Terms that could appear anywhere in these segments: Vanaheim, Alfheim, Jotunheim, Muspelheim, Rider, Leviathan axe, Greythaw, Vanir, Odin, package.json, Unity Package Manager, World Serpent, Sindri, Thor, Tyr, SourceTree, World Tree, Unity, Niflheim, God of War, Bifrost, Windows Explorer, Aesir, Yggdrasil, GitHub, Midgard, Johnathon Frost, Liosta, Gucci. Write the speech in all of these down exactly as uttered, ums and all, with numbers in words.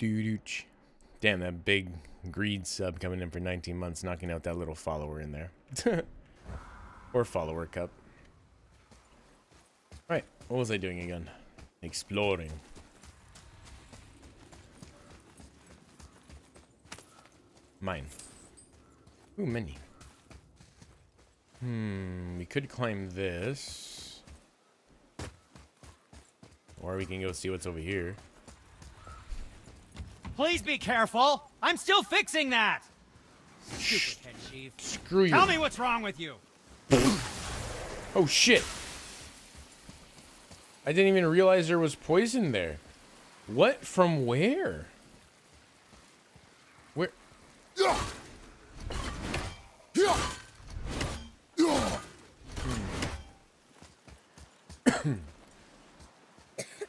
Doo-dooch. Damn, that big greed sub coming in for nineteen months, knocking out that little follower in there. Or follower cup. Alright, what was I doing again? Exploring. Mine. Ooh, many. Hmm, we could climb this. Or we can go see what's over here. Please be careful! I'm still fixing that! Stupid head chief. Screw you. Tell me what's wrong with you! Oh shit! I didn't even realize there was poison there. What? From where? Where?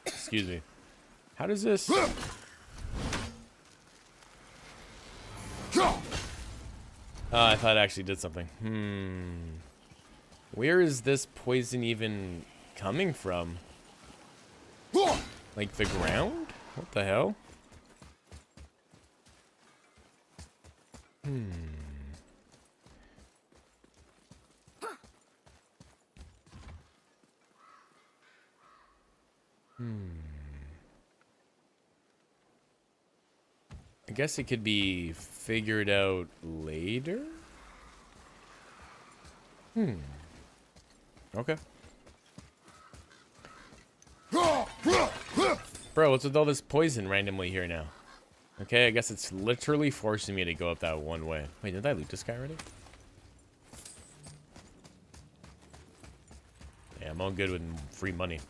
Excuse me. How does this... Uh, I thought it actually did something. Hmm. Where is this poison even coming from? Like the ground? What the hell? Hmm. Hmm. I guess it could be figured out later? Hmm. Okay. Bro, what's with all this poison randomly here now? Okay, I guess it's literally forcing me to go up that one way. Wait, did I loot this guy already? Yeah, I'm all good with free money.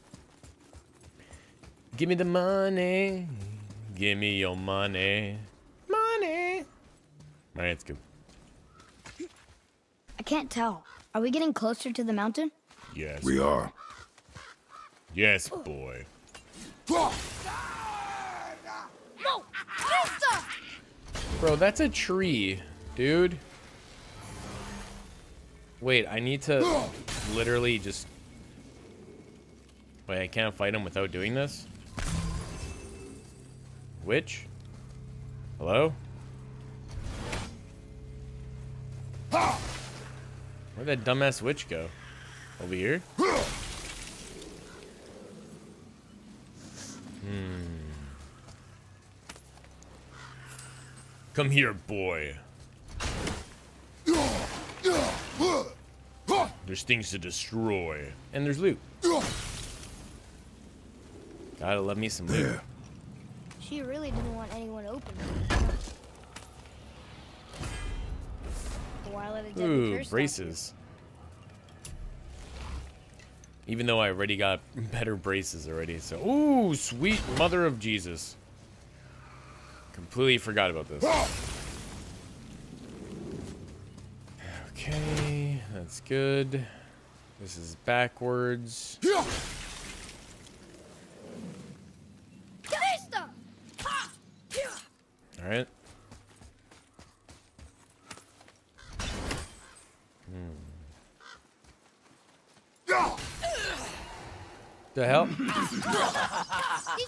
Give me the money. Give me your money. Money. All right, let's go. I can't tell. Are we getting closer to the mountain? Yes. We are. Yes, boy. No! No, stop! Bro, that's a tree, dude. Wait, I need to literally just... Wait, I can't fight him without doing this? Which? Hello? Where'd that dumbass witch go? Over here? Hmm. Come here, boy. There's things to destroy. And there's loot. Gotta love me some loot. She really didn't want anyone open. Ooh, braces. Even though I already got better braces already, so... Ooh, sweet mother of Jesus. Completely forgot about this. Okay, that's good. This is backwards. Alright. The hell? These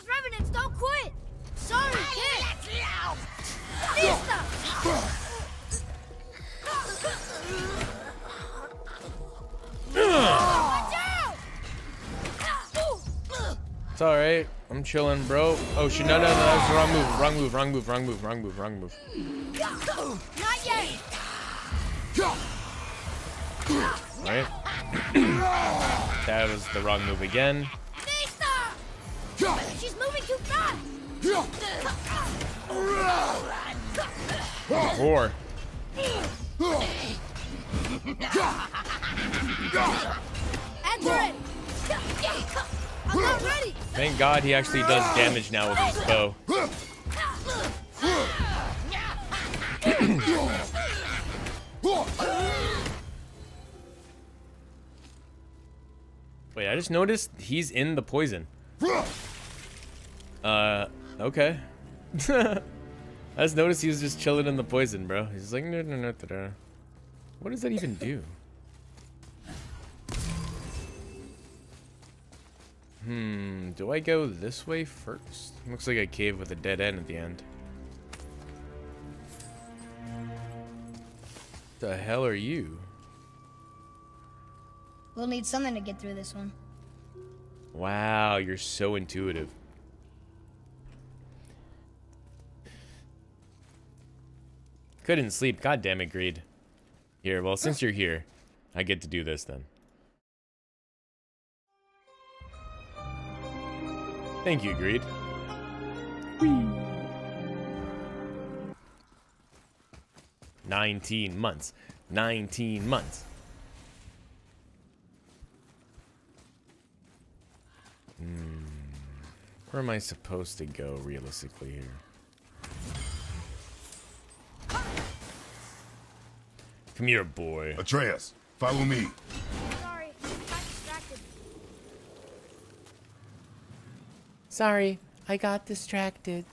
revenants don't quit. Sorry, kid. It's all right. I'm chilling, bro. Oh shit! No, no, no. That's the wrong move. Wrong move. Wrong move. Wrong move. Wrong move. Wrong move. Not yet. All right. That was the wrong move again. She's moving too fast. Four. Enter it. I'm not ready. Thank God he actually does damage now with his bow. Wait, I just noticed he's in the poison. Uh, okay. I just noticed he was just chilling in the poison, bro. He's like, no, no, no, no. What does that even do? Hmm, do I go this way first? Looks like a cave with a dead end at the end. The hell are you? We'll need something to get through this one. Wow, you're so intuitive. Couldn't sleep, goddamn it, Greed. Here, well, since you're here, I get to do this then. Thank you, Greed. Whee. Nineteen months. Nineteen months. Hmm. Where am I supposed to go realistically here? Come here, boy. Atreus, follow me. Sorry, I got distracted. Sorry, I got distracted.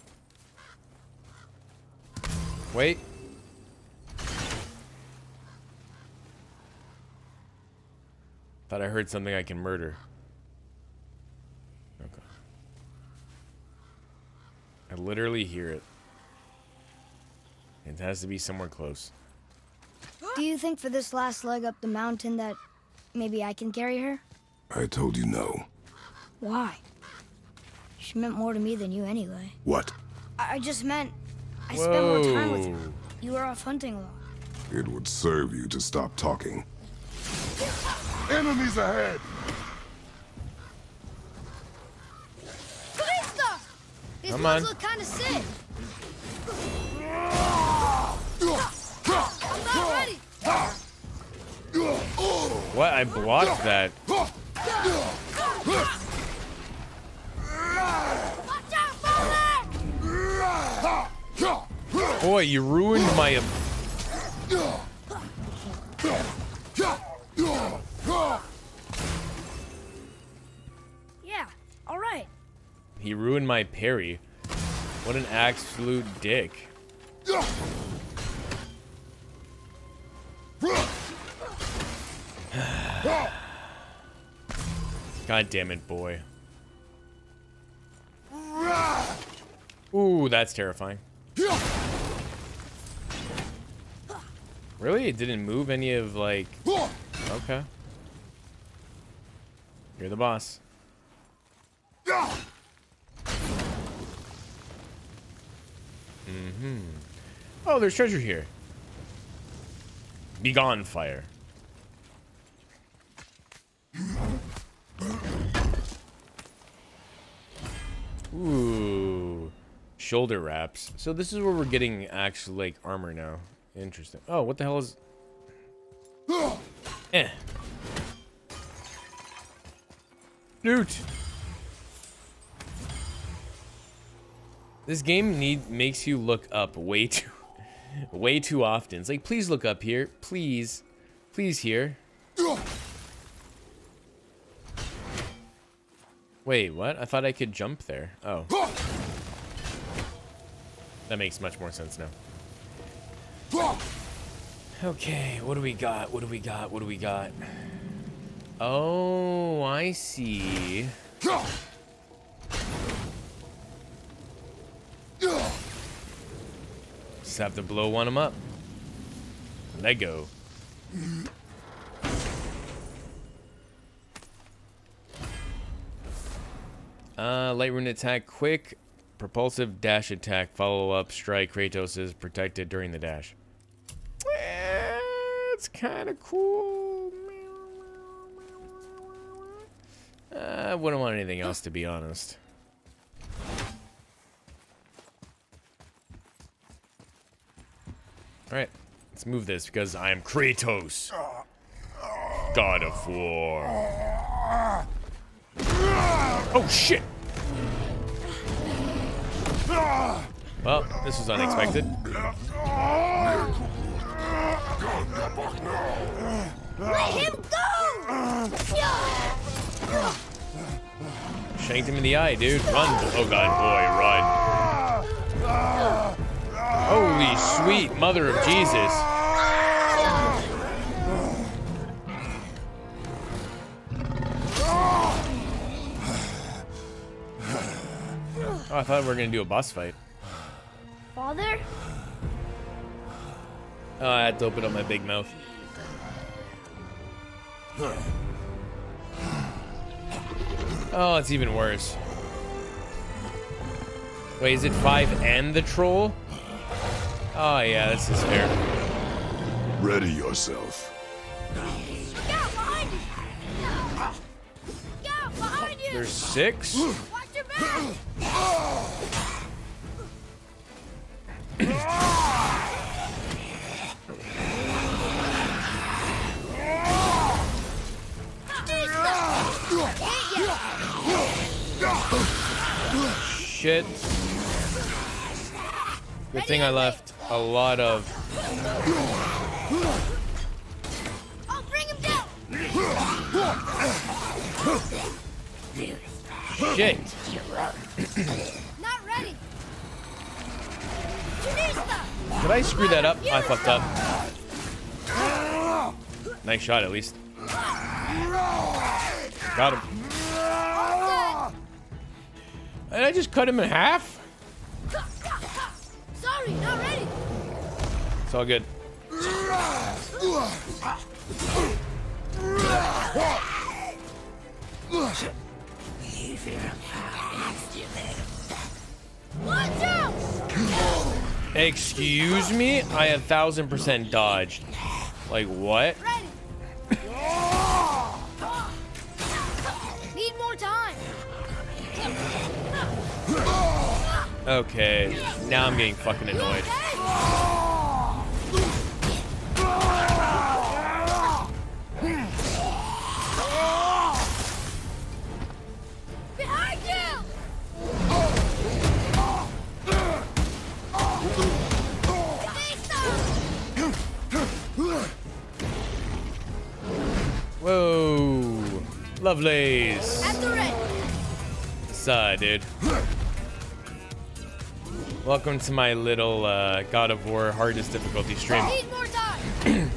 Wait. Thought I heard something I can murder. Okay. I literally hear it. It has to be somewhere close. Do you think for this last leg up the mountain that maybe I can carry her? I told you no. Why? She meant more to me than you anyway. What? I, I just meant I Whoa. spent more time with her. You were off hunting a lot. It would serve you to stop talking. Enemies ahead! Please stop! These Come ones on. look kinda sick. What? I blocked that. Watch out, Boulder! Boy, you ruined my. Yeah, all right. He ruined my parry. What an absolute dick. God damn it, boy. Ooh, that's terrifying. Really? It didn't move any of, like... Okay. You're the boss. Mm-hmm. Oh, there's treasure here. Be gone, fire. Ooh, shoulder wraps. So this is where we're getting actual like armor now. Interesting. Oh, what the hell is? Eh. Dude. This game need makes you look up way too, way too often. It's like, please look up here, please, please here. Wait, what? I thought I could jump there. Oh. That makes much more sense now. Okay, what do we got? What do we got? What do we got? Oh, I see. Just have to blow one of them up. Lego. Uh, light rune attack, quick, propulsive dash attack, follow up, strike. Kratos is protected during the dash. It's kind of cool. I uh, wouldn't want anything else, to be honest. Alright, let's move this because I am Kratos, God of War. Oh shit! Well, this was unexpected. Let him go! Shanked him in the eye, dude. Run! Oh god, boy, run! Holy sweet mother of Jesus! I thought we were gonna do a boss fight. Father? Oh, I had to open up my big mouth. Oh, it's even worse. Wait, is it five and the troll? Oh yeah, this is fair. Ready yourself. There's six? Watch your back. Shit. Good thing I left a lot of. I'll bring him down. Shit. Not ready. Did I screw that up? I fucked up. Nice shot, at least. Got him. Did I just cut him in half? Sorry, not ready. It's all good. Excuse me? I a thousand percent dodged. Like what? Need more time. Okay, now I'm getting fucking annoyed. Whoa, lovelies. At the red. Sigh, dude. Welcome to my little uh, God of War hardest difficulty stream. Need more time.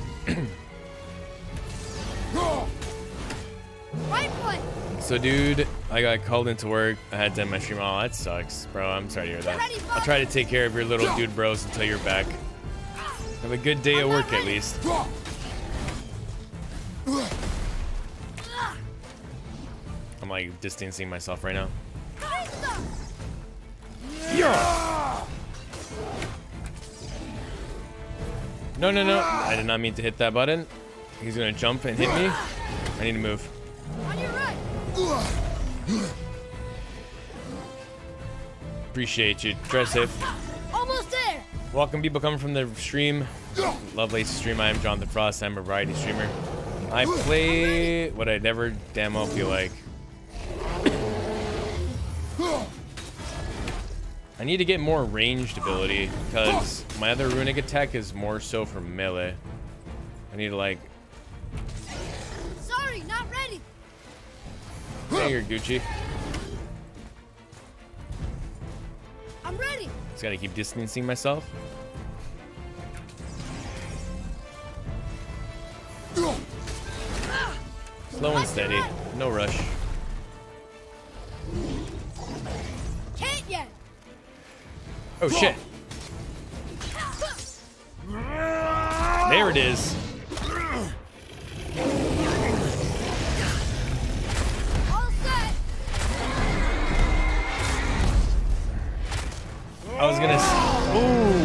Right foot. So, dude, I got called into work. I had to end my stream. Oh, that sucks, bro. I'm sorry to hear that. Ready, I'll try to take care of your little dude bros until you're back. Have a good day I'm at work, ready. At least. I'm like distancing myself right now. Yeah. No, no, no. I did not mean to hit that button. He's gonna jump and hit me. I need to move. On your right. Appreciate you. Dress safe. Almost there. Welcome, people coming from the stream. Lovely stream. I am Johnathon Frost. I'm a variety streamer. I play what I never damn well feel like. I need to get more ranged ability because my other runic attack is more so for melee. I need to like. Sorry, not ready. Hey, you're Gucci. I'm ready. Just gotta keep distancing myself. Slow and steady, no rush. Can't yet. Oh shit! There it is. All set. I was gonna. Ooh.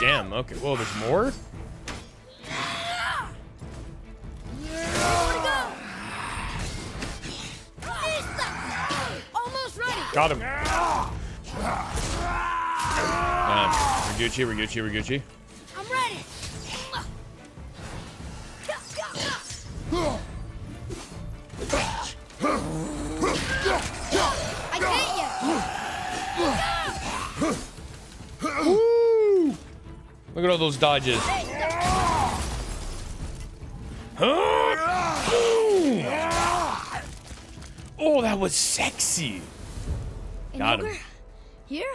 Damn, okay. Whoa, there's more? Almost ready. Got him. Uh, we're Gucci, we're Gucci, we're Gucci. I'm ready. I can't yet. Woo! Look at all those dodges. Huh? Oh, that was sexy. An Got him. Ogre? Here?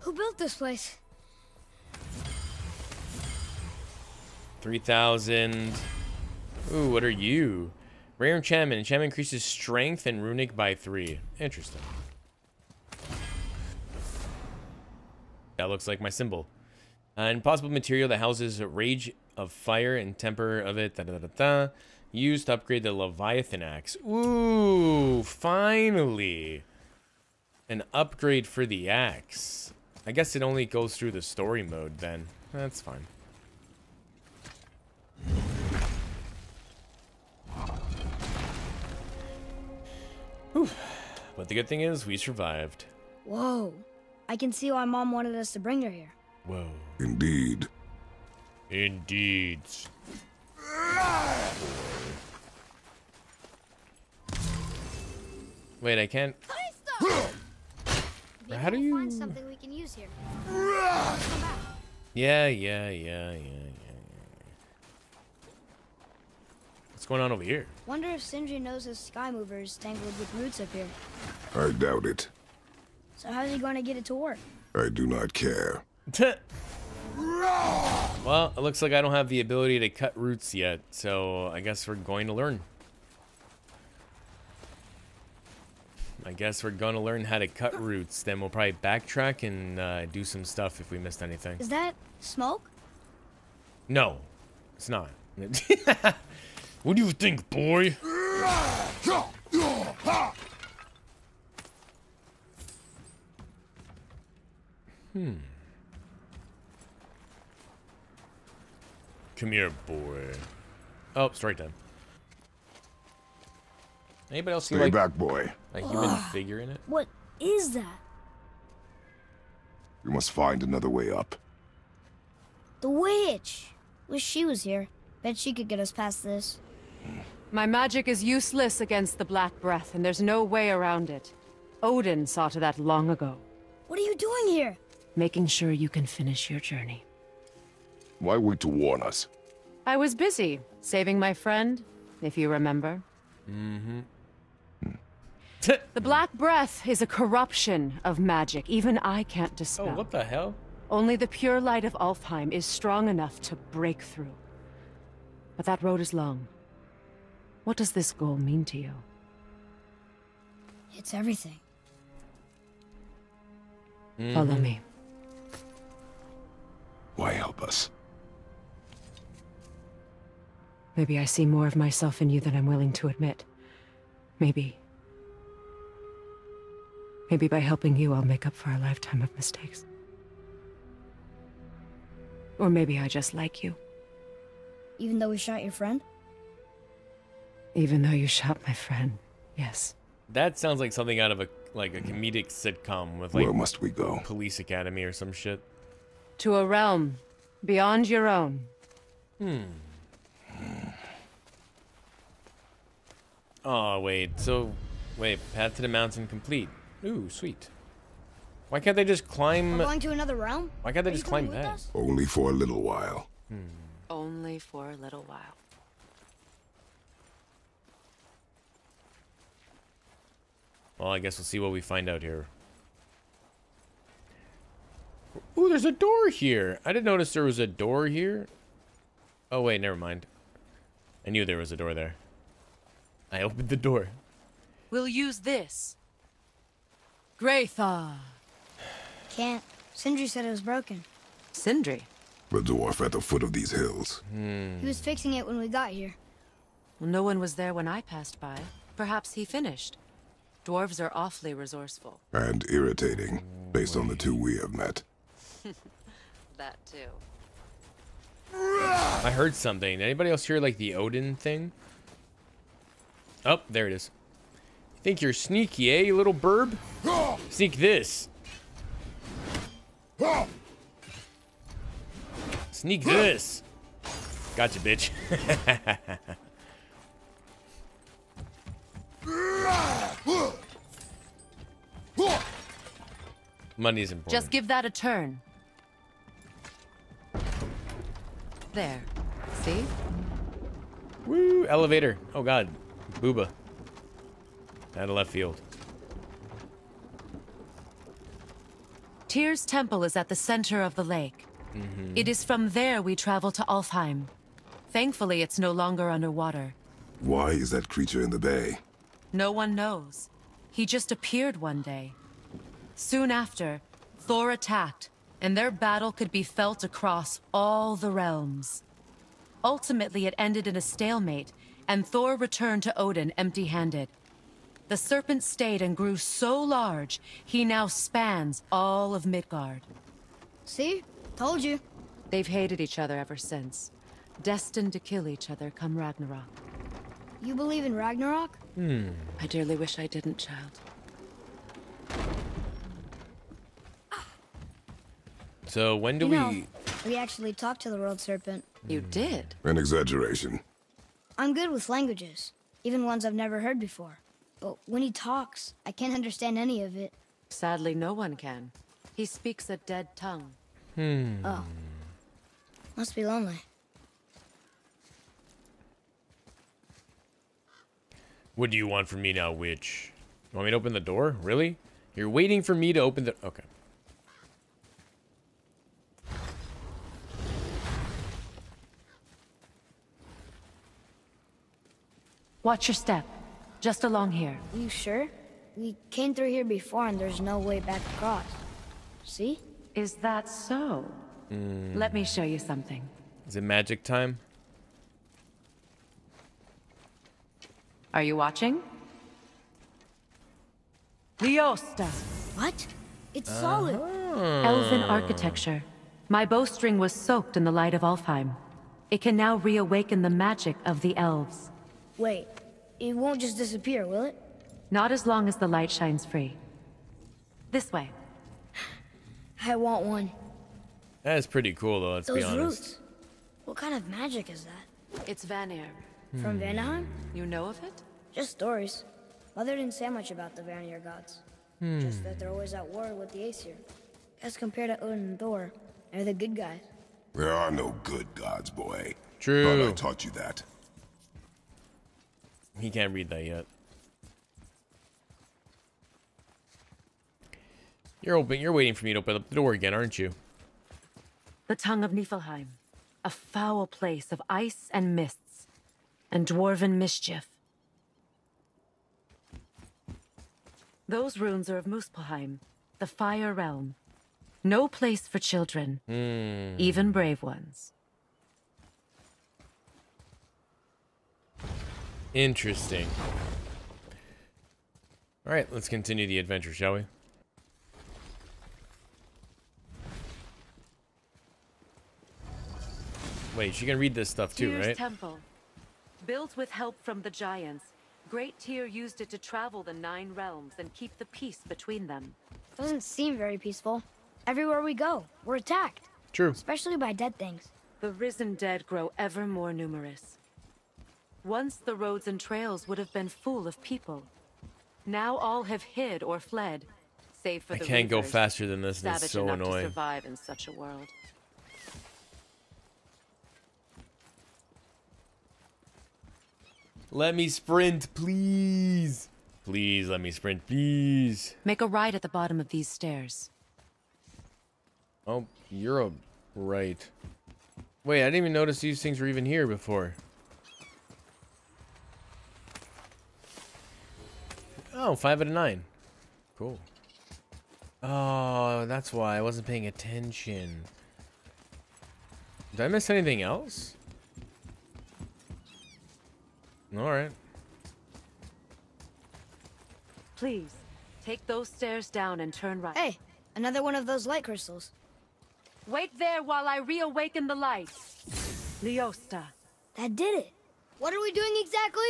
Who built this place? three thousand. Ooh, what are you? Rare enchantment. Enchantment increases strength and runic by three. Interesting. That looks like my symbol. An impossible material that houses rage of fire and temper of it. Da, da, da, da. Used to upgrade the Leviathan axe. Ooh, finally. An upgrade for the axe. I guess it only goes through the story mode then. That's fine. Whew. But the good thing is we survived. Whoa. I can see why Mom wanted us to bring her here. Whoa. Indeed. Indeed. Wait, I can't. How do you find something we can use here? Yeah, yeah, yeah, yeah, yeah. What's going on over here? Wonder if Sindri knows his sky mover is tangled with roots up here. I doubt it. So how's he going to get it to work? I do not care. Well, it looks like I don't have the ability to cut roots yet, so I guess we're going to learn. I guess we're going to learn how to cut roots. Then we'll probably backtrack and uh, do some stuff if we missed anything. Is that smoke? No, it's not. What do you think, boy? Hmm. Come here, boy. Oh, story time. Anybody else see like back, boy. a human uh, figure in it? What is that? We must find another way up. The witch. Wish she was here. Bet she could get us past this. My magic is useless against the Black Breath, and there's no way around it. Odin saw to that long ago. What are you doing here? Making sure you can finish your journey. Why wait to warn us? I was busy saving my friend, if you remember. Mm-hmm. The Black Breath is a corruption of magic even I can't dispel. Oh, what the hell? Only the pure light of Alfheim is strong enough to break through. But that road is long. What does this goal mean to you? It's everything. Mm-hmm. Follow me. Why help us? Maybe I see more of myself in you than I'm willing to admit. Maybe. Maybe by helping you, I'll make up for a lifetime of mistakes. Or maybe I just like you. Even though we shot your friend? Even though you shot my friend, yes. That sounds like something out of a like a comedic sitcom with like Where must we go? Police Academy or some shit. To a realm beyond your own. Hmm. Oh wait, so wait, path to the mountain complete. Ooh, sweet. Why can't they just climb? We're going to another realm? Why can't they Are just climb that? Only for a little while. Hmm. Only for a little while. Well, I guess we'll see what we find out here. Ooh, there's a door here. I didn't notice there was a door here. Oh wait, never mind. I knew there was a door there. I opened the door. We'll use this. Greythaw. Can't. Sindri said it was broken. Sindri? The dwarf at the foot of these hills. Hmm. He was fixing it when we got here. Well, no one was there when I passed by. Perhaps he finished. Dwarves are awfully resourceful. And irritating, based on the two we have met. That too. I heard something. Anybody else hear like the Odin thing? Oh, there it is. You think you're sneaky, eh, you little burb? Sneak this. Sneak this. Gotcha, bitch. Money's important. Just give that a turn. There. See? Woo! Elevator. Oh god. Booba. Out of left field. Tyr's temple is at the center of the lake. Mm-hmm. It is from there we travel to Alfheim. Thankfully, it's no longer underwater. Why is that creature in the bay? No one knows. He just appeared one day. Soon after, Thor attacked, and their battle could be felt across all the realms. Ultimately, it ended in a stalemate, and Thor returned to Odin empty-handed. The serpent stayed and grew so large, he now spans all of Midgard. See? Told you. They've hated each other ever since. Destined to kill each other come Ragnarok. You believe in Ragnarok? Hmm. I dearly wish I didn't, child. So when do you know, we... we actually talked to the World Serpent. You did? An exaggeration. I'm good with languages, even ones I've never heard before. But when he talks, I can't understand any of it. Sadly, no one can. He speaks a dead tongue. Hmm. Oh. Must be lonely. What do you want from me now, witch? You want me to open the door? Really? You're waiting for me to open the... Okay. Watch your step. Just along here. You sure? We came through here before and there's no way back across. See? Is that so? Mm. Let me show you something. Is it magic time? Are you watching? Liosta. What? It's uh-huh. solid. Elven architecture. My bowstring was soaked in the light of Alfheim. It can now reawaken the magic of the elves. Wait. It won't just disappear, will it? Not as long as the light shines free. This way. I want one. That is pretty cool, though, let's Those be honest. Roots. What kind of magic is that? It's Vanir. Hmm. From Vanaheim? You know of it? Just stories. Mother didn't say much about the Vanir gods. Hmm. Just that they're always at war with the Aesir. As compared to Odin and Thor, they're the good guys. There are no good gods, boy. True. But I taught you that. He can't read that yet. You're open. You're waiting for me to open up the door again, aren't you? The tongue of Niflheim, a foul place of ice and mists, and dwarven mischief. Those runes are of Muspelheim, the fire realm. No place for children, mm. even brave ones. Interesting. All right, let's continue the adventure, shall we? Wait, she can read this stuff too, Tyr's right? Temple. Built with help from the giants, Great Tyr used it to travel the nine realms and keep the peace between them. Doesn't seem very peaceful. Everywhere we go, we're attacked. True. Especially by dead things. The risen dead grow ever more numerous. Once the roads and trails would have been full of people. Now all have hid or fled, save for the I can't reapers, go faster than this. This is so annoying. To survive in such a world. Let me sprint, please. Please let me sprint, please. Make a right at the bottom of these stairs. Oh, you're a right. Wait, I didn't even notice these things were even here before. Oh, five out of nine. Cool. Oh, that's why I wasn't paying attention. Did I miss anything else? Alright. Please, take those stairs down and turn right. Hey, another one of those light crystals. Wait there while I reawaken the light. Liosta. That did it. What are we doing exactly?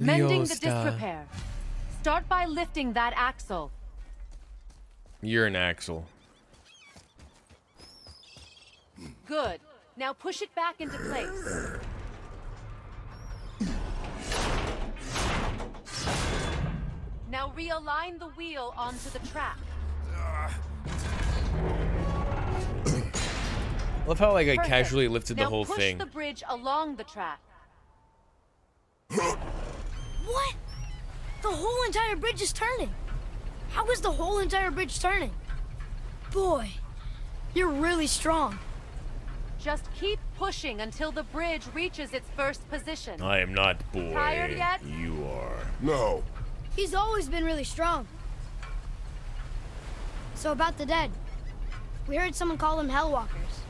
Liosta. Mending the disrepair. Start by lifting that axle. You're an axle. Good. Now push it back into place. Now realign the wheel onto the track. Love how like I Perfect. casually lifted now the whole push thing. Push the bridge along the track. What? The whole entire bridge is turning. How is the whole entire bridge turning? Boy, you're really strong. Just keep pushing until the bridge reaches its first position. I am not bored. Tired yet? You are. No. He's always been really strong. So about the dead. We heard someone call them Hellwalkers.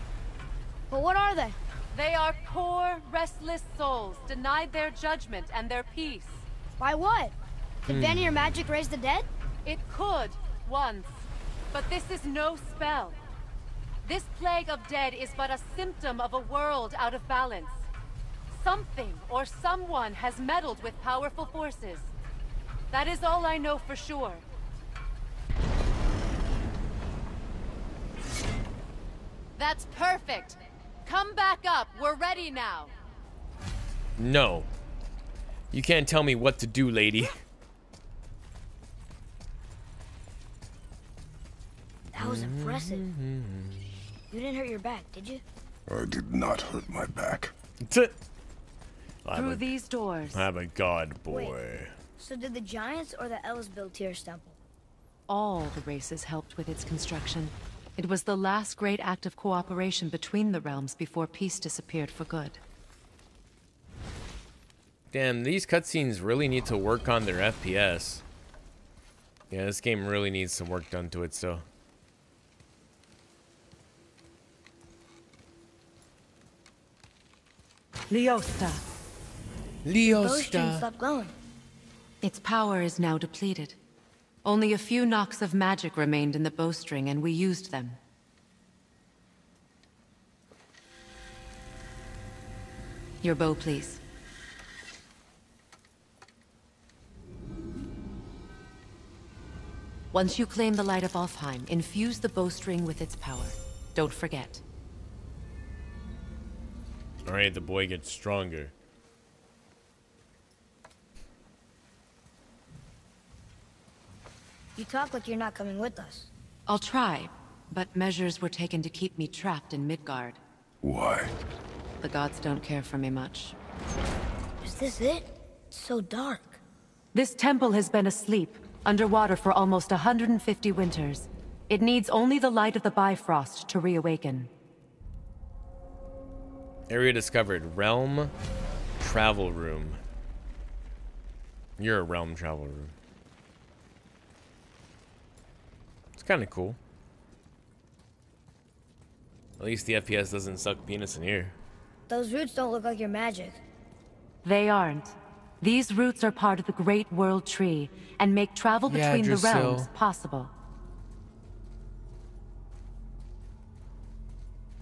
But what are they? They are poor, restless souls, denied their judgment and their peace. By what? Did Vanir magic raise the dead? It could, once. But this is no spell. This plague of dead is but a symptom of a world out of balance. Something or someone has meddled with powerful forces. That is all I know for sure. That's perfect. Come back up. We're ready now. No. You can't tell me what to do, lady. That was impressive. Mm-hmm. You didn't hurt your back, did you? I did not hurt my back. Through a, these doors. I'm a god boy. Wait, so did the giants or the elves build Tyr's temple? All the races helped with its construction. It was the last great act of cooperation between the realms before peace disappeared for good. Damn, these cutscenes really need to work on their F P S. Yeah, this game really needs some work done to it, so... Leosta. Leosta. Stopped glowing. Its power is now depleted. Only a few knocks of magic remained in the bowstring, and we used them. Your bow, please. Once you claim the light of Alfheim, infuse the bowstring with its power. Don't forget. Alright, the boy gets stronger. You talk like you're not coming with us. I'll try, but measures were taken to keep me trapped in Midgard. Why? The gods don't care for me much. Is this it? It's so dark. This temple has been asleep, underwater for almost one hundred fifty winters. It needs only the light of the Bifrost to reawaken. Area discovered. Realm travel room. You're a realm travel room. It's kind of cool. At least the F P S doesn't suck penis in here. Those roots don't look like your magic. They aren't. These roots are part of the Great World Tree and make travel between yeah, the realms possible.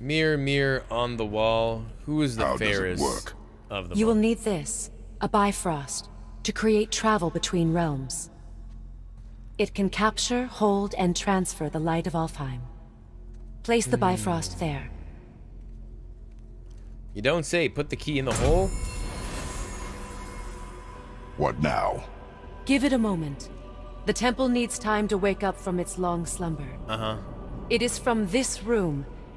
Mirror, mirror on the wall, who is the How fairest work? Of the You month? Will need this, a Bifrost, to create travel between realms. It can capture, hold, and transfer the light of Alfheim. Place the mm. Bifrost there. You don't say, put the key in the hole? What now? Give it a moment. The temple needs time to wake up from its long slumber. Uh-huh. It is from this room,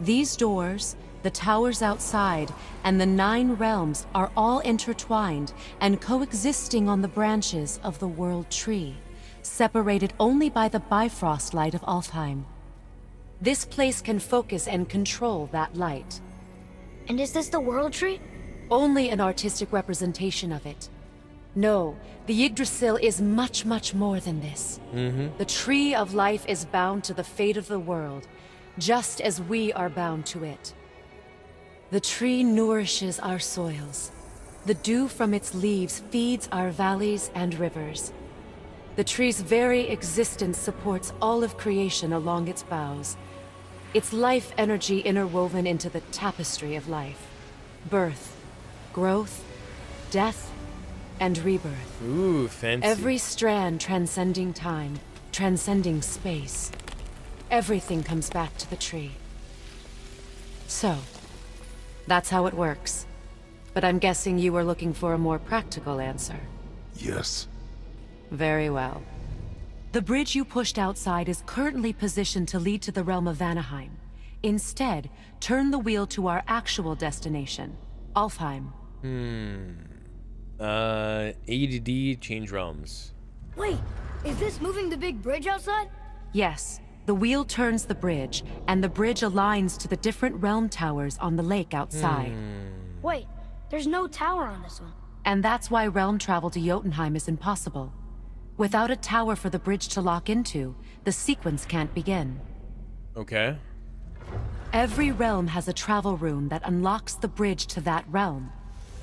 These doors, the towers outside, and the nine realms are all intertwined and coexisting on the branches of the World Tree, separated only by the Bifrost light of Alfheim. This place can focus and control that light. And is this the World Tree? Only an artistic representation of it. No, the Yggdrasil is much, much more than this. Mm-hmm. The Tree of Life is bound to the fate of the world, just as we are bound to it. The tree nourishes our soils. The dew from its leaves feeds our valleys and rivers. The tree's very existence supports all of creation along its boughs. Its life energy interwoven into the tapestry of life. Birth, growth, death, and rebirth. Ooh, fancy. Every strand transcending time, transcending space. Everything comes back to the tree. So, that's how it works. But I'm guessing you were looking for a more practical answer. Yes. Very well. The bridge you pushed outside is currently positioned to lead to the realm of Vanaheim. Instead, turn the wheel to our actual destination, Alfheim. Hmm. Uh, A to D, change realms. Wait, is this moving the big bridge outside? Yes. The wheel turns the bridge, and the bridge aligns to the different realm towers on the lake outside. Hmm. Wait, there's no tower on this one. And that's why realm travel to Jotunheim is impossible. Without a tower for the bridge to lock into, the sequence can't begin. Okay. Every realm has a travel rune that unlocks the bridge to that realm.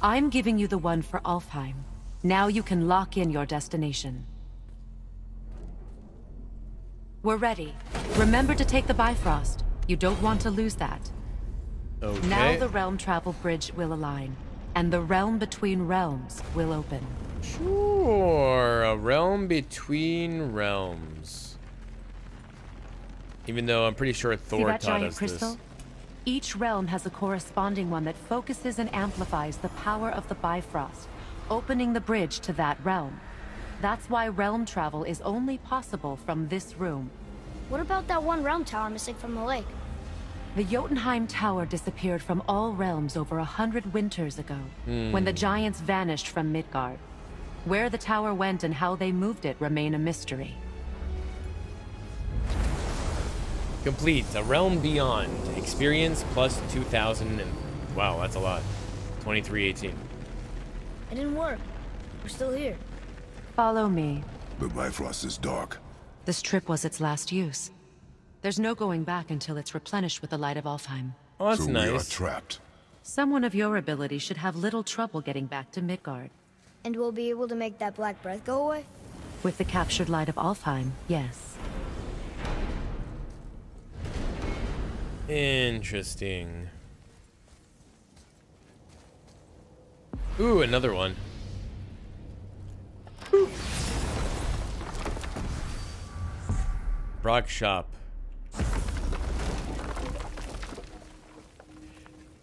I'm giving you the one for Alfheim. Now you can lock in your destination. We're ready. Remember to take the Bifrost. You don't want to lose that. Okay. Now the realm travel bridge will align, and the realm between realms will open. Sure, a realm between realms. Even though I'm pretty sure Thor taught us this. See that giant crystal? Each realm has a corresponding one that focuses and amplifies the power of the Bifrost, opening the bridge to that realm. That's why realm travel is only possible from this room. What about that one realm tower missing from the lake? The Jotunheim Tower disappeared from all realms over a hundred winters ago, mm. when the giants vanished from Midgard. Where the tower went and how they moved it remain a mystery. Complete a realm beyond experience plus two thousand and wow, that's a lot. twenty-three eighteen. It didn't work. We're still here. Follow me. The Bifrost is dark. This trip was its last use. There's no going back until it's replenished with the light of Alfheim. Oh, that's so nice. We are trapped. Someone of your ability should have little trouble getting back to Midgard. And we'll be able to make that black breath go away? With the captured light of Alfheim, yes. Interesting. Ooh, another one. Ooh. Brock shop.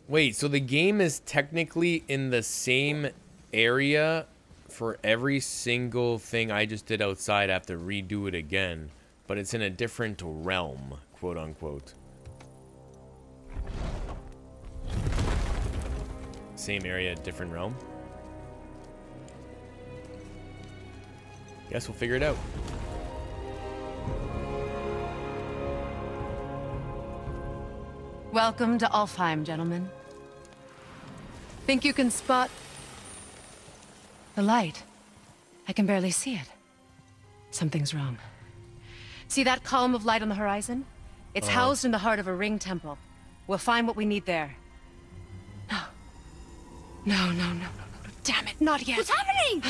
Wait, so the game is technically in the same area for every single thing I just did outside. I have to redo it again, but it's in a different realm, quote unquote. Same area, different realm. Guess we'll figure it out. Welcome to Alfheim, gentlemen. Think you can spot the light? I can barely see it. Something's wrong. See that column of light on the horizon? It's uh-huh. housed in the heart of a ring temple. We'll find what we need there. No. No, no, no, no, no. Damn it, not yet. What's happening?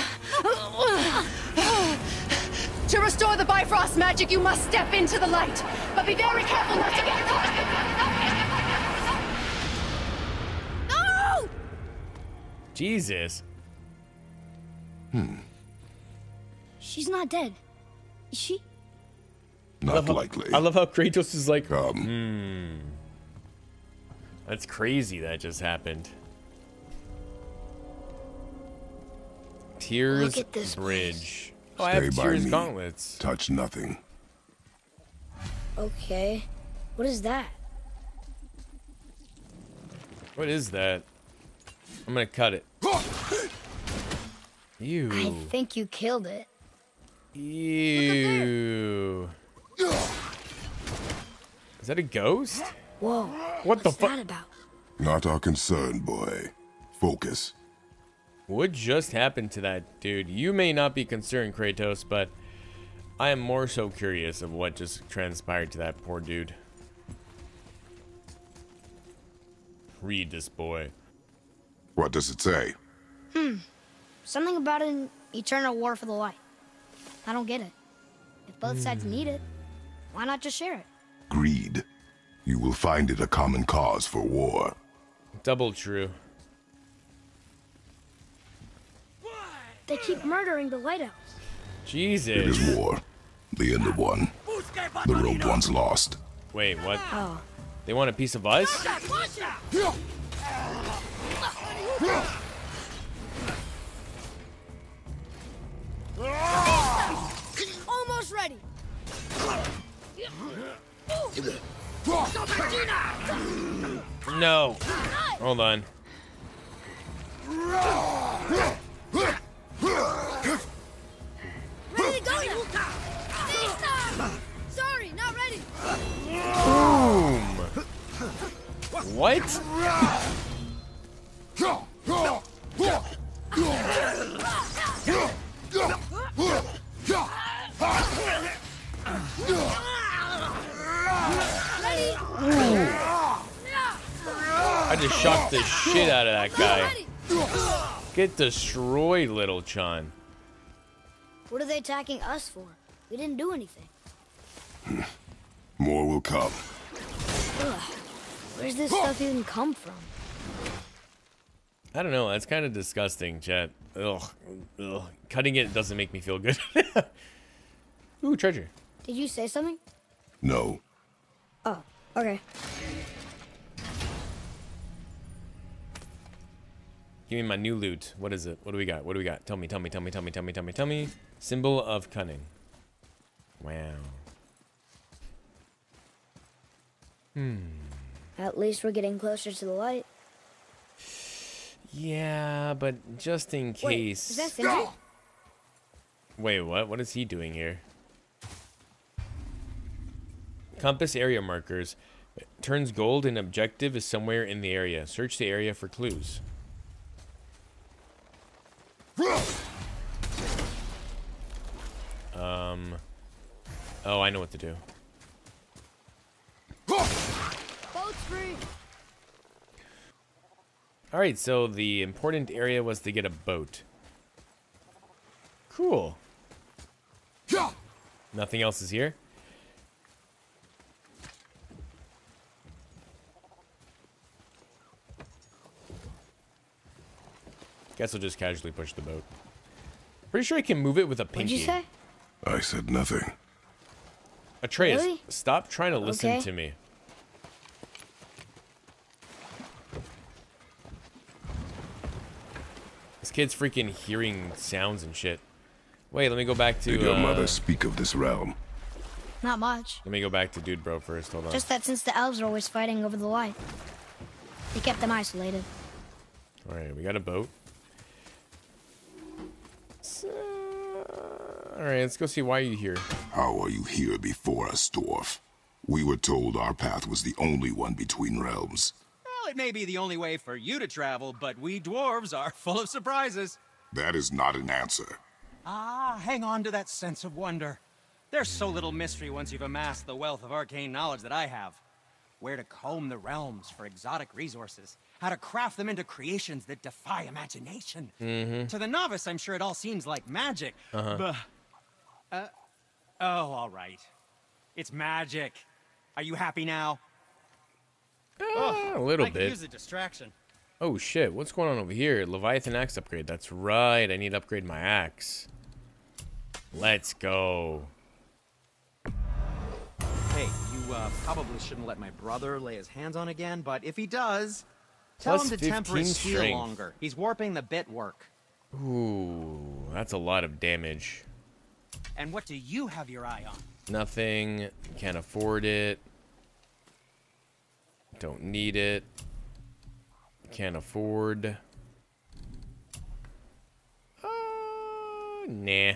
To restore the Bifrost magic, you must step into the light. But be very careful not to get caught. No! Jesus. Hmm. She's not dead, is she? Not I likely. How, I love how Kratos is like, um. Hmm. That's crazy that just happened. Tears Look at this bridge. Place. Oh, I have Tears gauntlets. Touch nothing. Okay. What is that? What is that? I'm gonna cut it. Ew. I think you killed it. Ew. Is that a ghost? Whoa. What the fuck? Not our concern, boy. Focus. What just happened to that dude? You may not be concerned, Kratos, but I am more so curious of what just transpired to that poor dude. Read this, boy. What does it say? Hmm. Something about an eternal war for the light. I don't get it. If both mm. sides need it, why not just share it? Greed. You will find it a common cause for war. Double true. They keep murdering the lighthouse. Jesus. It is war. The end of one. The rogue one's lost. Wait, what? Oh. They want a piece of us? Almost ready. No. Hold on. Ready to go now. Sorry, not ready. Boom. What? I just shocked the shit out of that guy. Get destroyed, little Chan. What are they attacking us for? We didn't do anything. More will come. Ugh. Where's this stuff even come from? I don't know. That's kind of disgusting, chat. Ugh. Ugh. Cutting it doesn't make me feel good. Ooh, treasure. Did you say something? No. Oh, okay. Give me my new loot. What is it? What do we got? What do we got? Tell me, tell me, tell me, tell me, tell me, tell me, tell me. Symbol of cunning. Wow. Hmm. At least we're getting closer to the light. Yeah, but just in case. Wait, is that Sindri? Wait, what? What is he doing here? Compass area markers. It turns gold and objective is somewhere in the area. Search the area for clues. Um. Oh, I know what to do. Alright, so the important area was to get a boat. Cool. Nothing else is here? Guess I'll just casually push the boat. Pretty sure I can move it with a pinky. What'd you say? I said nothing. Atreus, really? Stop trying to listen okay. to me. This kid's freaking hearing sounds and shit. Wait, let me go back to. Did your uh, mother speak of this realm? Not much. Let me go back to dude bro first. Hold on. Just that since the elves are always fighting over the light, they kept them isolated. All right, we got a boat. So, all right, let's go see why you're here. How are you here before us, dwarf? We were told our path was the only one between realms. It may be the only way for you to travel, but we dwarves are full of surprises. That is not an answer. Ah, hang on to that sense of wonder. There's so little mystery once you've amassed the wealth of arcane knowledge that I have. Where to comb the realms for exotic resources, how to craft them into creations that defy imagination. Mm-hmm. To the novice, I'm sure it all seems like magic. Uh-huh. But, uh, oh, all right. It's magic. Are you happy now? Uh, a little I bit. Use a distraction. Oh shit, what's going on over here? Leviathan axe upgrade. That's right. I need to upgrade my axe. Let's go. Hey, you uh, probably shouldn't let my brother lay his hands on again, but if he does, tell Plus him to temper his steel longer. He's warping the bit work. Ooh, that's a lot of damage. And what do you have your eye on? Nothing. Can't afford it. Don't need it. Can't afford. Uh, nah.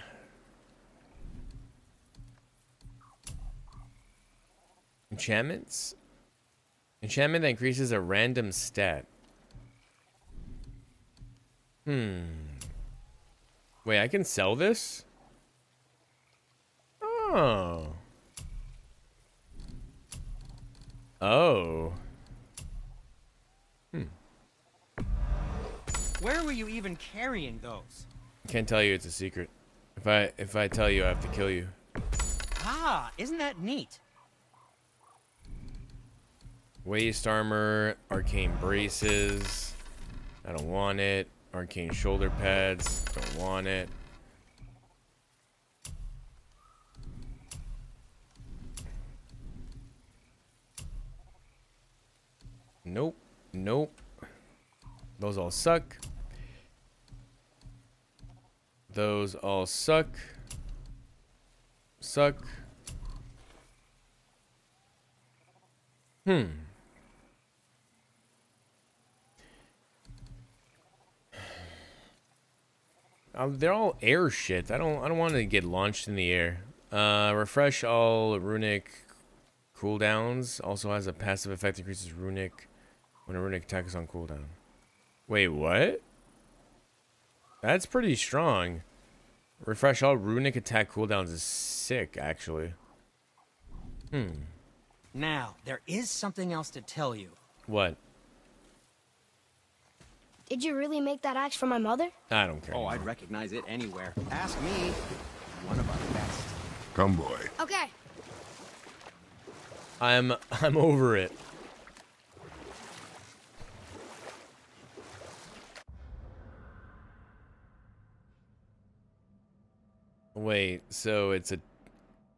Enchantments? Enchantment that increases a random stat. Hmm. Wait, I can sell this? Oh. Oh. Where were you even carrying those? I can't tell you, it's a secret. If I if I tell you, I have to kill you. Ah, isn't that neat? Waist armor, arcane braces. I don't want it. Arcane shoulder pads. Don't want it. Nope. Nope. Those all suck. Those all suck. Suck. Hmm. Um, they're all air shit. I don't I don't want to get launched in the air. Uh, refresh all runic cooldowns. Also has a passive effect increases runic when a runic attack is on cooldown. Wait, what? That's pretty strong. Refresh all runic attack cooldowns is sick, actually. Hmm. Now, there is something else to tell you. What? Did you really make that axe for my mother? I don't care. Oh, I'd recognize it anywhere. Ask me. One of our best. Come, boy. Okay. I'm I'm over it. Wait, so it's a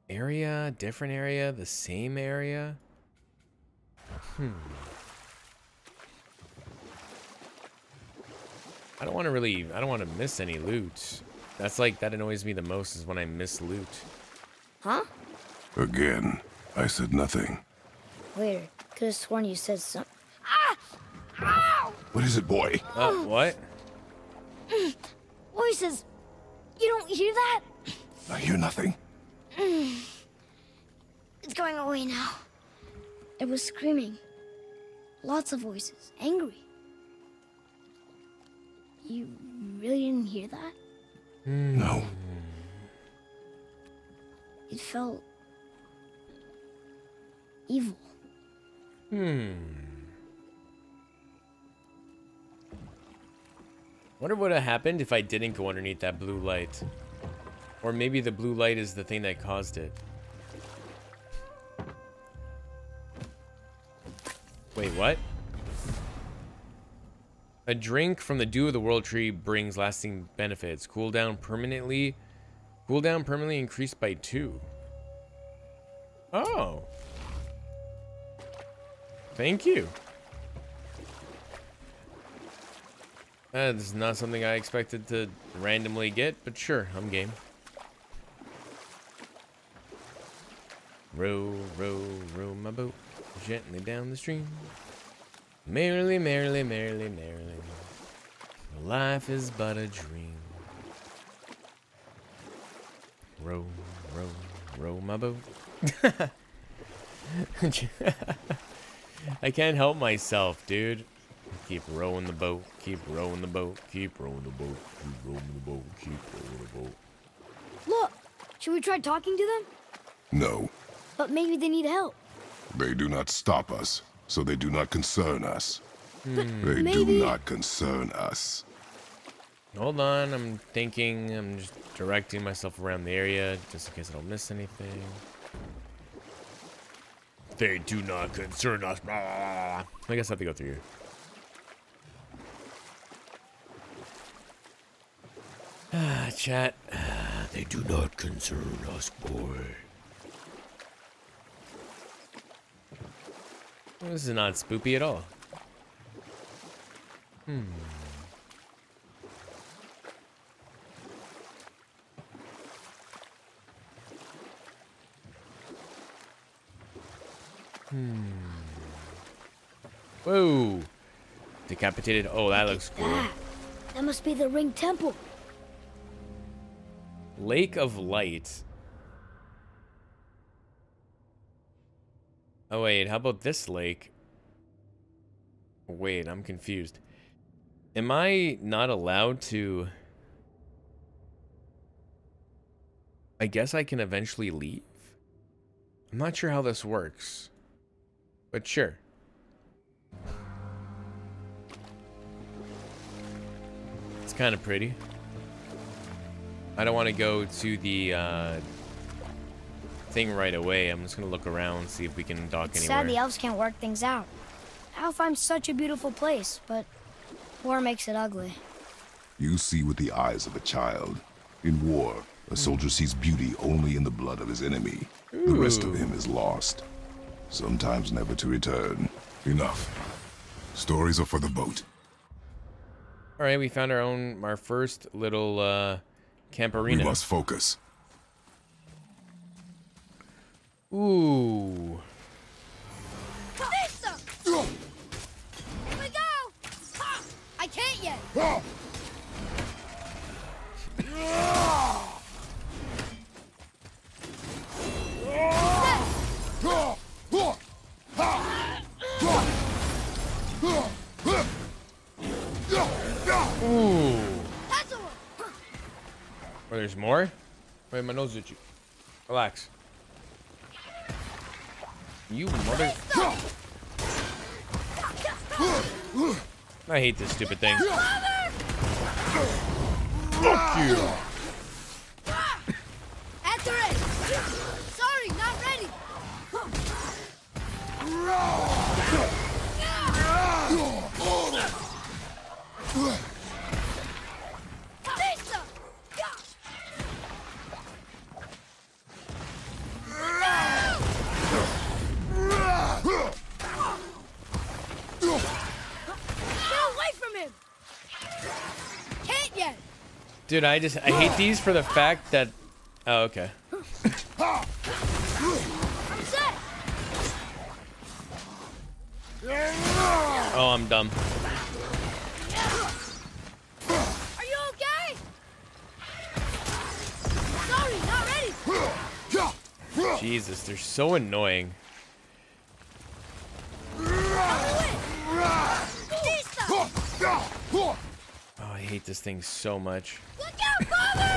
area, different area, the same area? Hmm. I don't want to really, I don't want to miss any loot. That's like, that annoys me the most is when I miss loot. Huh? Again, I said nothing. Weird. Could have sworn you said something. Ah! Ow! What is it, boy? Oh, what? Voices. You don't hear that? I hear nothing. It's going away now. It was screaming. Lots of voices. Angry. You really didn't hear that? No. It felt evil. Hmm. Wonder what would have happened if I didn't go underneath that blue light. Or maybe the blue light is the thing that caused it. Wait, what? A drink from the dew of the World Tree brings lasting benefits. Cooldown permanently, cooldown permanently increased by two. Oh, thank you. That is not something I expected to randomly get, but sure, I'm game. Row, row, row my boat gently down the stream. Merrily, merrily, merrily, merrily. Life is but a dream. Row, row, row my boat. I can't help myself, dude. Keep rowing the boat, keep rowing the boat, keep rowing the boat, keep rowing the boat, keep rowing the boat. Look, should we try talking to them? No. But maybe they need help. They do not stop us. So they do not concern us. But they maybe... do not concern us. Hold on, I'm thinking. I'm just directing myself around the area just in case I don't miss anything. They do not concern us. I guess I have to go through here. Ah, chat. They do not concern us, boy. This is not spoopy at all. Hmm. Hmm. Whoa. Decapitated. Oh, that looks cool. That. that must be the Ring Temple. Lake of Light. Oh, wait, how about this lake? Wait, I'm confused. Am I not allowed to... I guess I can eventually leave? I'm not sure how this works. But sure. It's kind of pretty. I don't want to go to the... Uh, thing right away. I'm just gonna look around, see if we can dock it's anywhere. Sad the elves can't work things out. Alfheim's such a beautiful place, but war makes it ugly. You see with the eyes of a child. In war, a soldier sees beauty only in the blood of his enemy. Ooh. The rest of him is lost, sometimes never to return. Enough. Stories are for the boat. All right, we found our own, our first little uh, camp arena. We must focus. Ooh. Lisa! Here we go! Ha! I can't yet! Oh, there's more? Wait, my nose is itchy. Relax. You mother... I hate this stupid thing. Fuck you! Atreus! Sorry, not ready! Dude, I just, I hate these for the fact that, oh, okay. I'm set. Oh, I'm dumb. Are you okay? Sorry, not ready. Jesus, they're so annoying. I hate this thing so much. Look out, brother!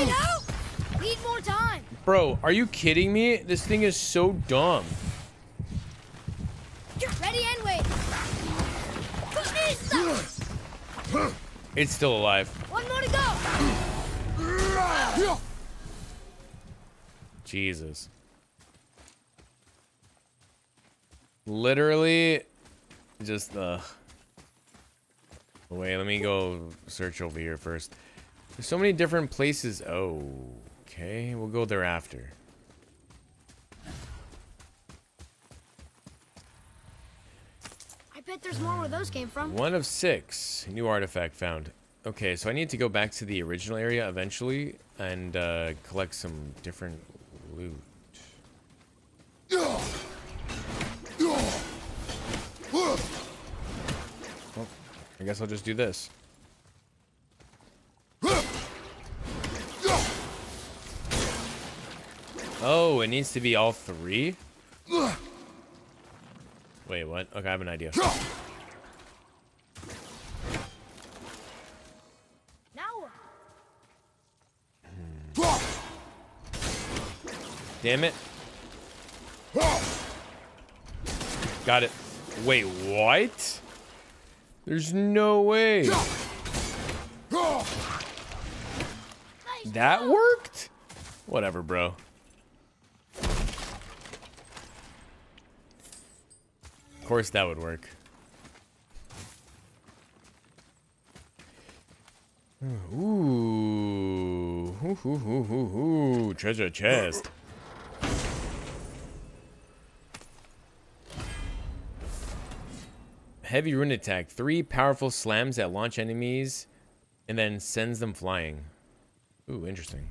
You know? Need more time. Bro, are you kidding me? This thing is so dumb. Ready and wait. It's still alive. One more to go. Jesus. Literally, just uh wait, let me go search over here first. There's so many different places. Oh, okay. We'll go thereafter. I bet there's more where those came from. One of six. New artifact found. Okay, so I need to go back to the original area eventually and uh, collect some different loot. I guess I'll just do this. Oh, it needs to be all three? Wait, what? Okay, I have an idea. Now. Damn it. Got it. Wait, what? There's no way. That worked? Whatever, bro. Of course that would work. Ooh. Ooh, ooh, ooh, ooh, ooh. Treasure chest. Heavy rune attack. Three powerful slams that launch enemies and then sends them flying. Ooh, interesting.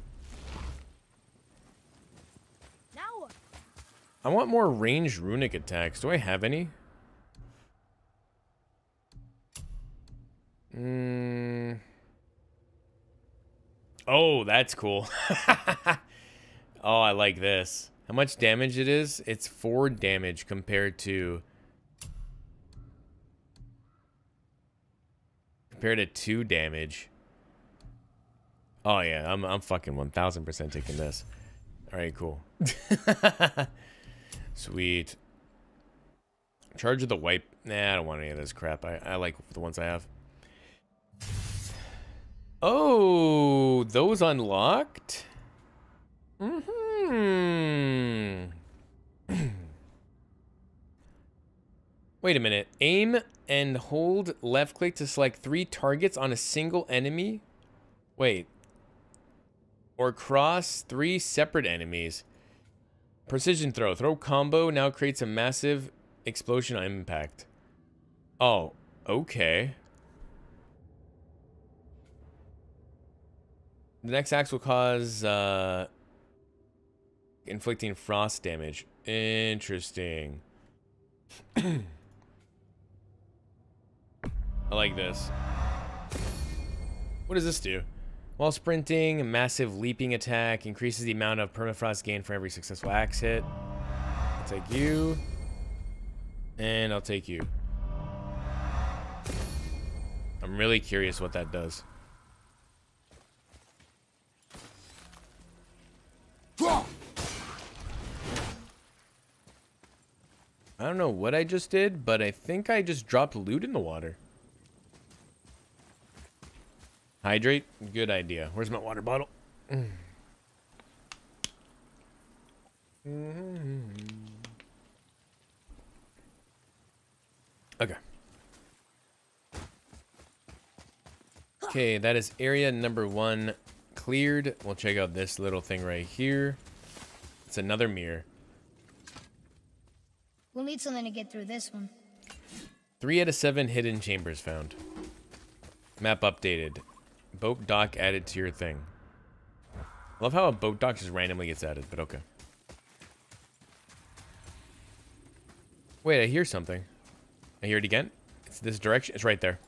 Now. I want more ranged runic attacks. Do I have any? Mm. Oh, that's cool. Oh, I like this. How much damage it is? It's four damage compared to... Compared to two damage. Oh yeah, I'm I'm fucking one thousand percent taking this. All right, cool. Sweet. Charge of the wipe. Nah, I don't want any of this crap. I I like the ones I have. Oh, those unlocked. Mm hmm. Wait a minute. Aim and hold left click to select three targets on a single enemy. Wait. Or cross three separate enemies. Precision throw. Throw combo now creates a massive explosion on impact. Oh, okay. The next axe will cause uh, inflicting frost damage. Interesting. I like this. What does this do? While sprinting, a massive leaping attack increases the amount of permafrost gained for every successful axe hit. I'll take you. And I'll take you. I'm really curious what that does. I don't know what I just did, but I think I just dropped loot in the water. Hydrate? Good idea. Where's my water bottle? Okay. Okay, that is area number one cleared. We'll check out this little thing right here. It's another mirror. We'll need something to get through this one. Three out of seven hidden chambers found. Map updated. Boat dock added to your thing. Love how a boat dock just randomly gets added, but okay. Wait, I hear something. I hear it again. It's this direction. It's right there.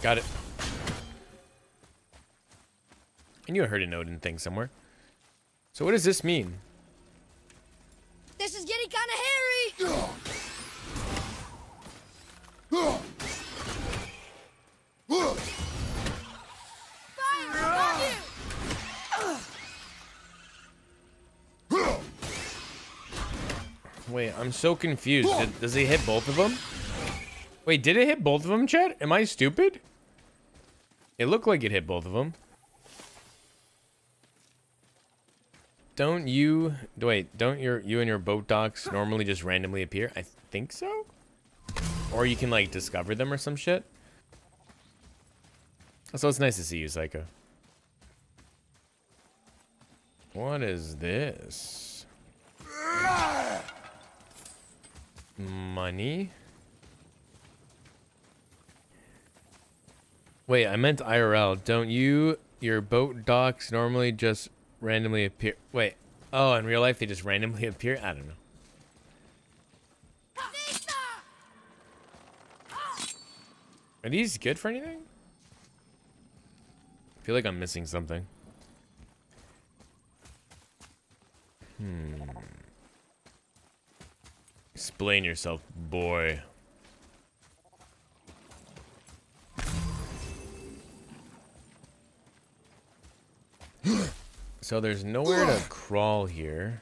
Got it. I knew I heard an Odin thing somewhere. So what does this mean? This is getting kind of hairy. Fire, you. Wait, I'm so confused. Did, does he hit both of them? Wait, did it hit both of them, chat? Am I stupid? It looked like it hit both of them. Don't you wait? Don't your you and your boat docks normally just randomly appear? I think so. Or you can like discover them or some shit. So it's nice to see you, Psycho. What is this? Money. Wait, I meant I R L. Don't you your boat docks normally just randomly appear? Wait. Oh, in real life they just randomly appear? I don't know. Are these good for anything? I feel like I'm missing something. Hmm. Explain yourself, boy. So there's nowhere to crawl here.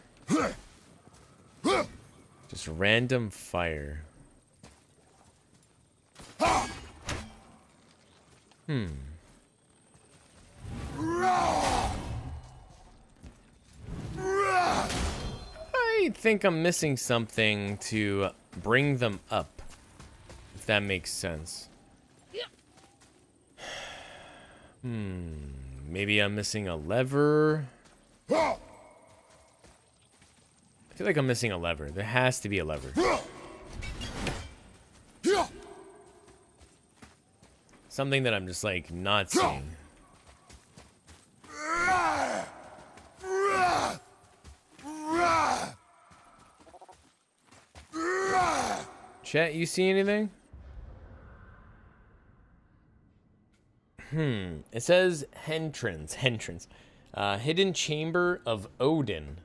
Just random fire. Hmm. I think I'm missing something to bring them up, if that makes sense. Hmm. Maybe I'm missing a lever. I feel like I'm missing a lever. There has to be a lever. Something that I'm just like not seeing. Chat, you see anything? Hmm. It says entrance. Entrance. Uh, hidden chamber of Odin.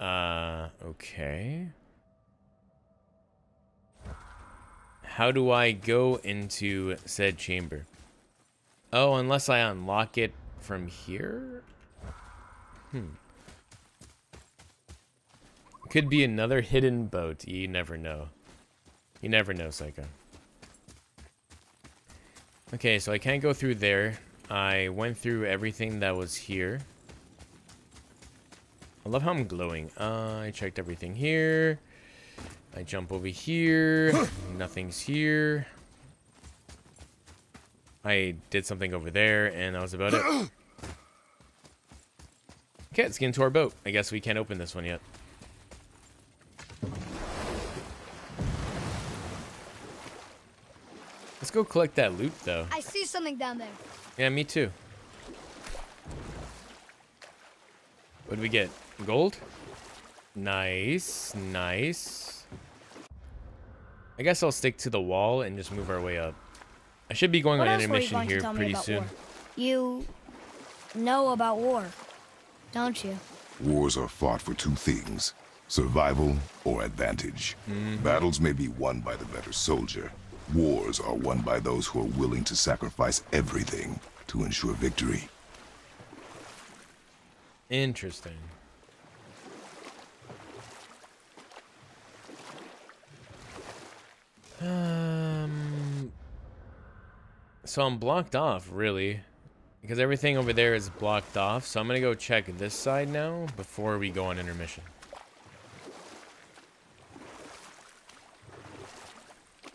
Uh, okay. How do I go into said chamber? Oh, unless I unlock it from here? Hmm. Could be another hidden boat. You never know. You never know, Psycho. Okay, so I can't go through there. I went through everything that was here. I love how I'm glowing. Uh, I checked everything here. I jump over here. Nothing's here. I did something over there, and that was about it. Okay, let's get into our boat. I guess we can't open this one yet. Let's go collect that loot, though. I see something down there. Yeah, me too. What did we get? Gold? Nice, nice. I guess I'll stick to the wall and just move our way up. I should be going on intermission here pretty soon. You know about war, don't you? Wars are fought for two things, Survival or advantage. Mm-hmm. Battles may be won by the better soldier. Wars are won by those who are willing to sacrifice everything to ensure victory. Interesting. Um, so I'm blocked off, really. Because everything over there is blocked off. So I'm going to go check this side now before we go on intermission.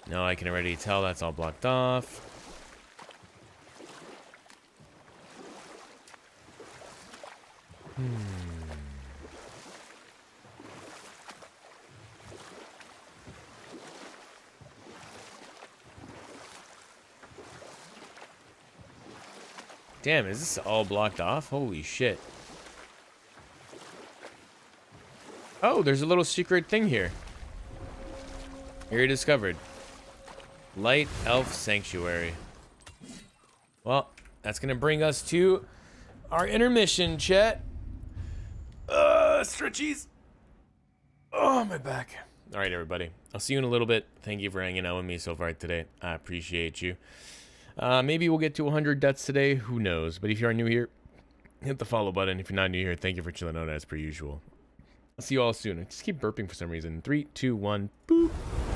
No, I can already tell that's all blocked off. Hmm. Damn, is this all blocked off? Holy shit. Oh, there's a little secret thing here. Here discovered. Light Elf Sanctuary. Well, that's going to bring us to our intermission, chat. Uh, stretchies. Oh, my back. All right, everybody. I'll see you in a little bit. Thank you for hanging out with me so far today. I appreciate you. Uh, maybe we'll get to one hundred deaths today. Who knows? But if you are new here, hit the follow button. If you're not new here, thank you for chilling out as per usual. I'll see you all soon. I just keep burping for some reason. three, two, one, boop.